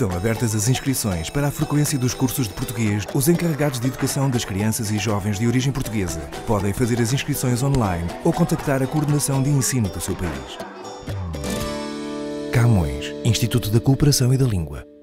Estão abertas as inscrições para a frequência dos cursos de português. Os encarregados de educação das crianças e jovens de origem portuguesa podem fazer as inscrições online ou contactar a coordenação de ensino do seu país. Camões, Instituto da Cooperação e da Língua.